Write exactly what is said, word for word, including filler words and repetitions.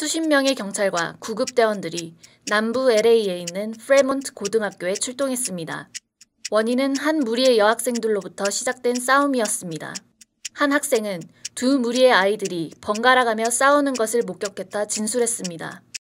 수십 명의 경찰과 구급대원들이 남부 엘에이에 있는 프레몬트 고등학교에 출동했습니다. 원인은 한 무리의 여학생들로부터 시작된 싸움이었습니다. 한 학생은 두 무리의 아이들이 번갈아가며 싸우는 것을 목격했다 진술했습니다.